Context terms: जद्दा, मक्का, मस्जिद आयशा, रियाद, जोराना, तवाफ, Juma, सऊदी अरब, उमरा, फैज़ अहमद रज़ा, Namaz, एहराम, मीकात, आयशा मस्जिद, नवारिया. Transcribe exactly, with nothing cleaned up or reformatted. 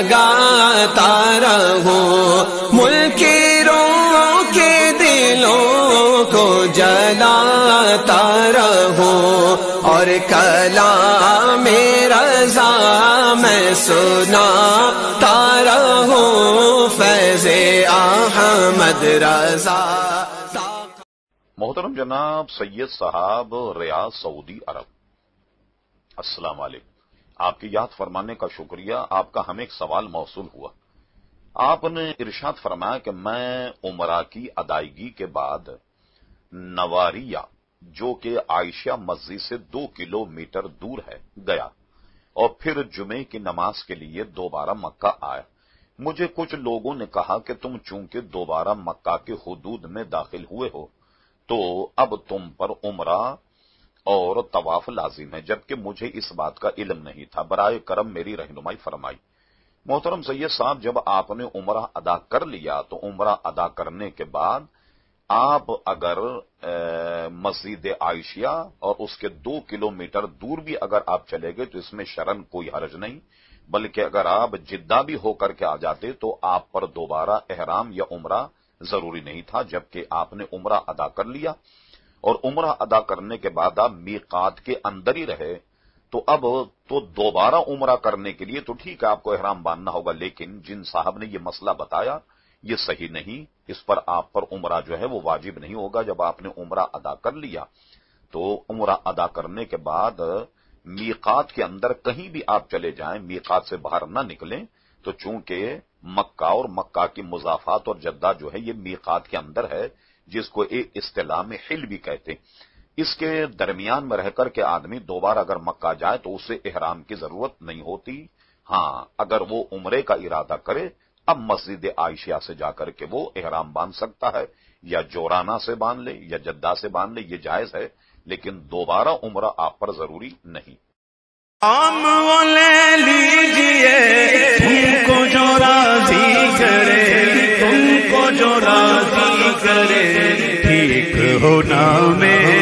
लगाता रहूं, मुनकिरों के दिलों को जलाता रहूं, और कलाम रज़ा मैं सुनाता रहूं फैज़ अहमद रज़ा। मोहतरम जनाब सैयद साहब रियाद सऊदी अरब, अस्सलाम वालेकुम। आपकी याद फरमाने का शुक्रिया। आपका हमें एक सवाल मौसूल हुआ। आपने इरशाद फरमाया कि मैं उमरा की अदायगी के बाद नवारिया, जो कि आयशा मस्जिद से दो किलोमीटर दूर है, गया और फिर जुमे की नमाज के लिए दोबारा मक्का आया। मुझे कुछ लोगों ने कहा कि तुम चूंकि दोबारा मक्का के हुदूद में दाखिल हुए हो तो अब तुम पर उमरा और तवाफ लाजिम है, जबकि मुझे इस बात का इल्म नहीं था। बराए करम मेरी रहनुमाई फरमाई। मोहतरम सैयद साहब, जब आपने उमरा अदा कर लिया तो उमरा अदा करने के बाद आप अगर मस्जिद आयशा और उसके दो किलोमीटर दूर भी अगर आप चले गए तो इसमें शर्म कोई हर्ज नहीं, बल्कि अगर आप जिद्दा भी होकर के आ जाते तो आप पर दोबारा एहराम या उमरा जरूरी नहीं था, जबकि आपने उमरा अदा कर लिया और उमरा अदा करने के बाद आप मीकात के अंदर ही रहे। तो अब तो दोबारा उमरा करने के लिए तो ठीक है, आपको एहराम बांधना होगा, लेकिन जिन साहब ने यह मसला बताया ये सही नहीं। इस पर आप पर उमरा जो है वो वाजिब नहीं होगा। जब आपने उमरा अदा कर लिया तो उमरा अदा करने के बाद मीकात के अंदर कहीं भी आप चले जाएं, मीकात से बाहर ना निकलें, तो चूंकि मक्का और मक्का की मुजाफात और जद्दा जो है ये मीकात के अंदर है, जिसको एक इस्तिलाह में हिल भी कहते हैं। इसके दरमियान में रहकर के आदमी दोबारा अगर मक्का जाए तो उसे एहराम की जरूरत नहीं होती। हाँ, अगर वो उमरे का इरादा करे अब मस्जिद आयशा से जाकर के वो एहराम बांध सकता है, या जोराना से बांध ले या जद्दा से बांध ले, ये जायज है, लेकिन दोबारा उमरा आप पर जरूरी नहीं। आम ले लीजिए तुमको जो राजी करे, तुमको जो राजी करे ठीक हो ना में।